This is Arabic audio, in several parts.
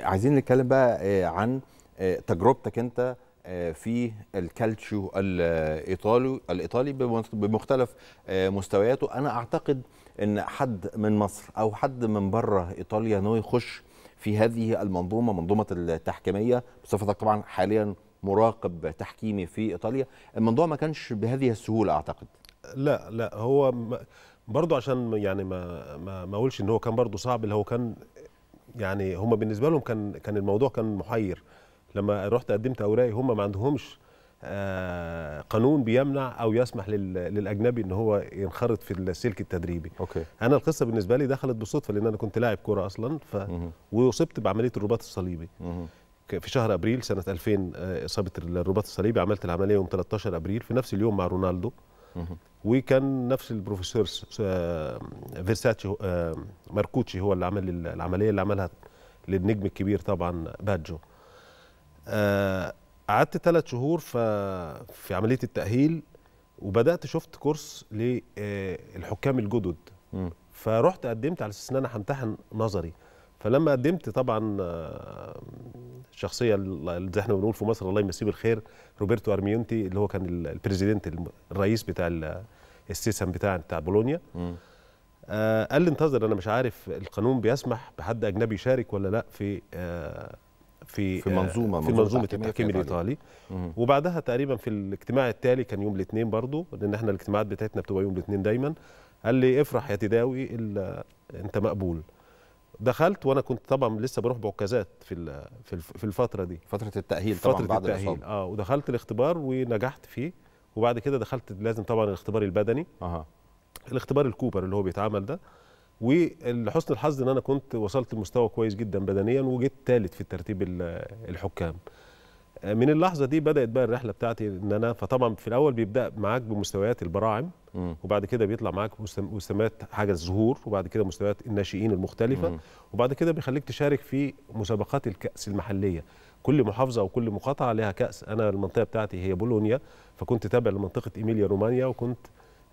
عايزين نتكلم بقى عن تجربتك انت في الكالتشيو الايطالي بمختلف مستوياته. انا اعتقد ان حد من مصر او حد من بره ايطاليا انه يخش في هذه المنظومه، منظومه التحكيميه، بصفتك طبعا حاليا مراقب تحكيمي في ايطاليا، الموضوع ما كانش بهذه السهوله اعتقد. لا هو برضه عشان يعني ما اقولش ان هو كان برضه صعب، اللي هو كان يعني هم بالنسبه لهم كان الموضوع كان محير. لما رحت قدمت اوراقي هم ما عندهمش قانون بيمنع او يسمح للاجنبي ان هو ينخرط في السلك التدريبي. أوكي. انا القصه بالنسبه لي دخلت بالصدفه، لان انا كنت لاعب كوره اصلا واصبت بعمليه الرباط الصليبي في شهر ابريل سنه 2000. اصابه الرباط الصليبي عملت العمليه يوم 13 ابريل في نفس اليوم مع رونالدو، وكان نفس البروفيسور فيرساتشي ماركوتشي هو اللي عمل العمليه اللي عملها للنجم الكبير طبعا باجو. قعدت 3 شهور في عمليه التاهيل، وبدات شفت كورس للحكام الجدد. فرحت قدمت على اساس ان انا همتحن نظري. فلما قدمت طبعا الشخصيه اللي احنا بنقول في مصر الله يمسيه بالخير روبرتو ارميونتي، اللي هو كان البريزيدنت الرئيس بتاع السيسم بتاع بولونيا، قال لي انتظر، انا مش عارف القانون بيسمح بحد اجنبي يشارك ولا لا في منظومه التحكيم الايطالي. وبعدها تقريبا في الاجتماع التالي، كان يوم الاثنين برضو، لان احنا الاجتماعات بتاعتنا بتبقى يوم الاثنين دايما، قال لي افرح يا تداوي انت مقبول. دخلت، وانا كنت طبعا لسه بروح بعكازات في الفتره دي، فتره التاهيل طبعا، فترة بعد التاهيل ودخلت الاختبار ونجحت فيه. وبعد كده دخلت لازم طبعا الاختبار البدني، الاختبار الكوبر اللي هو بيتعمل ده. ولحسن الحظ ان انا كنت وصلت لمستوى كويس جدا بدنيا، وجيت ثالث في ترتيب الحكام. من اللحظه دي بدات بقى الرحله بتاعتي، ان انا فطبعا في الاول بيبدا معاك بمستويات البراعم، وبعد كده بيطلع معاك مستويات حاجه الظهور، وبعد كده مستويات الناشئين المختلفه، وبعد كده بيخليك تشارك في مسابقات الكاس المحليه. كل محافظه او كل مقاطعه لها كاس. انا المنطقه بتاعتي هي بولونيا، فكنت تابع لمنطقه ايميليا رومانيا، وكنت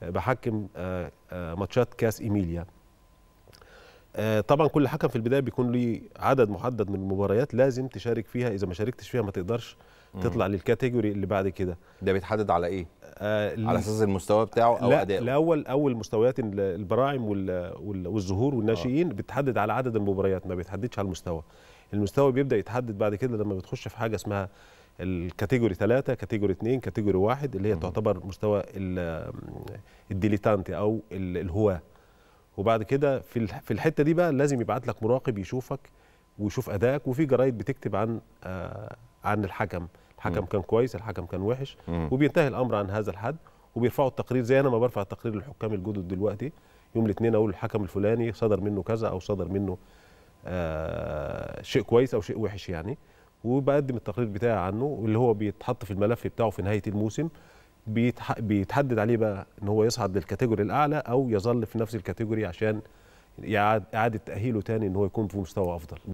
بحكم ماتشات كاس ايميليا. طبعا كل حكم في البدايه بيكون له عدد محدد من المباريات لازم تشارك فيها، اذا ما شاركتش فيها ما تقدرش تطلع للكاتيجوري اللي بعد كده. ده بيتحدد على ايه؟ على اساس المستوى بتاعه او ادائه؟ لا، اول مستويات البراعم والظهور والناشئين بتحدد على عدد المباريات، ما بيتحددش على المستوى. المستوى بيبدا يتحدد بعد كده لما بتخش في حاجه اسمها الكاتيجوري 3، كاتيجوري 2، كاتيجوري 1، اللي هي تعتبر مستوى الديليتانتي او الهواه. وبعد كده في الحته دي بقى لازم يبعت لك مراقب يشوفك ويشوف ادائك، وفي جرايد بتكتب عن الحكم كان كويس، الحكم كان وحش، وبينتهي الامر عن هذا الحد، وبيرفعوا التقرير زي انا ما برفع التقرير للحكام الجدد دلوقتي يوم الاثنين، اقول الحكم الفلاني صدر منه كذا او صدر منه شيء كويس او شيء وحش يعني، وبقدم التقرير بتاعي عنه، واللي هو بيتحط في الملف بتاعه في نهايه الموسم، بيتحدد عليه بقى ان هو يصعد للكاتيجوري الاعلى او يظل في نفس الكاتيجوري عشان اعاده تاهيله تاني ان هو يكون في مستوى افضل.